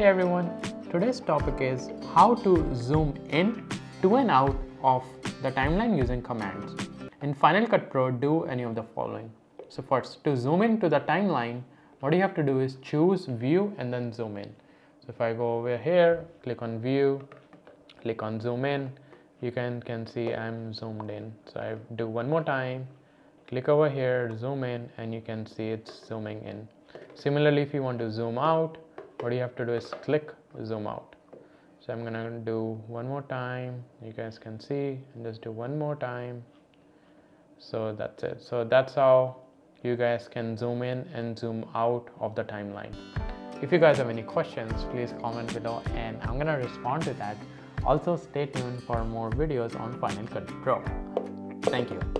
Hey everyone, today's topic is how to zoom in to and out of the timeline using commands. In Final Cut Pro, do any of the following. So first, to zoom into the timeline, what you have to do is choose view and then zoom in. So if I go over here, click on view, click on zoom in, you can see I'm zoomed in. So I do one more time, click over here, zoom in, and you can see it's zooming in. Similarly, if you want to zoom out, what you have to do is click zoom out. So I'm gonna do one more time, you guys can see, and just do one more time. So that's it. So that's how you guys can zoom in and zoom out of the timeline. If you guys have any questions, please comment below and I'm gonna respond to that. Also, stay tuned for more videos on Final Cut Pro. Thank you.